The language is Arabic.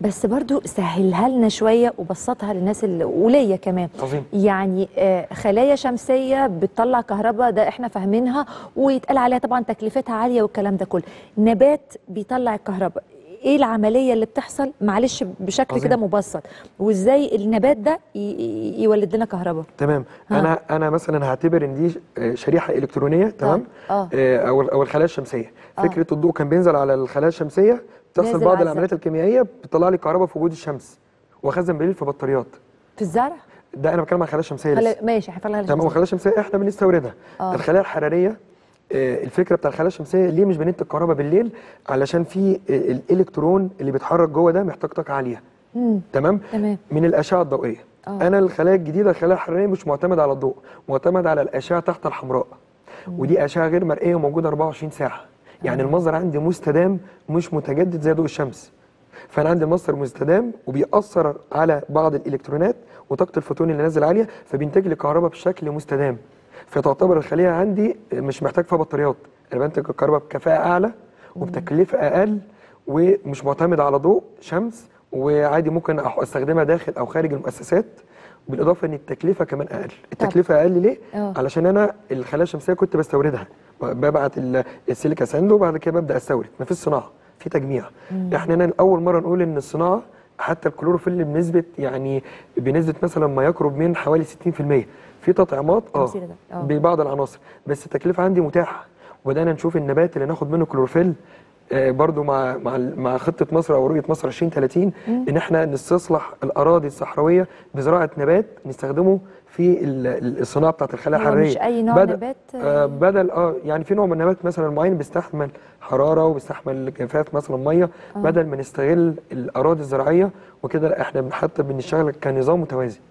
بس برضو سهلها لنا شويه وبسطها للناس وليا كمان. عظيم. يعني خلايا شمسيه بتطلع كهرباء، ده احنا فاهمينها ويتقال عليها طبعا تكلفتها عاليه والكلام ده كله. نبات بيطلع الكهرباء، ايه العمليه اللي بتحصل معلش بشكل كده مبسط، وازاي النبات ده يولد لنا كهرباء؟ تمام. انا مثلا هعتبر ان دي شريحه الكترونيه، تمام، او الخلايا الشمسيه. فكره الضوء كان بينزل على الخلايا الشمسيه، بتحصل بعض العمليات الكيميائيه بتطلع لي كهرباء في وجود الشمس، وخزن بالليل في بطاريات في الزرع. ده انا بتكلم عن الخلايا الشمسيه لسه. ماشي، هنفرغها. تمام. الخلايا الشمسيه احنا بنستوردها. الخلايا الحراريه، الفكره بتاع الخلايا الشمسيه ليه مش بننتج كهرباء بالليل؟ علشان في الالكترون اللي بيتحرك جوه ده محتاج طاقه عاليه. تمام؟ من الاشعه الضوئيه. انا الخلايا الجديده، الخلايا الحراريه، مش معتمده على الضوء، معتمد على الاشعه تحت الحمراء. ودي اشعه غير مرئيه وموجوده 24 ساعه. يعني المصدر عندي مستدام مش متجدد زي ضوء الشمس. فانا عندي المصدر مستدام وبيأثر على بعض الالكترونات وطاقه الفوتون اللي نازل عاليه، فبينتج لي كهرباء بشكل مستدام. فتعتبر الخليه عندي مش محتاج فيها بطاريات، انا بنتج الكهرباء بكفاءه اعلى وبتكلفه اقل، ومش معتمده على ضوء شمس، وعادي ممكن استخدمها داخل او خارج المؤسسات، بالاضافه ان التكلفه كمان اقل. التكلفه اقل ليه؟ علشان انا الخلايا الشمسيه كنت بستوردها، ببعت السيليكا ساند وبعد كده ببدا استورد، مفيش صناعه، في تجميع. احنا اول مره نقول ان الصناعه، حتى الكلوروفيل بنسبه، يعني بنسبه مثلا ما يقرب من حوالي 60%، في تطعيمات ببعض العناصر، بس التكلفه عندي متاحه. وبدانا نشوف النبات اللي ناخد منه كلوروفيل، برضو مع خطه مصر او رؤيه مصر 2030، ان احنا نستصلح الاراضي الصحراويه بزراعه نبات نستخدمه في الصناعه بتاعه الخلايا الحراريه. مش اي نوع نبات؟ بدل يعني في نوع من النبات مثلا معين بيستحمل حراره وبيستحمل جفاف مثلا ميه، بدل ما نستغل الاراضي الزراعيه وكده، لا احنا حتى بنشتغل كنظام متوازي.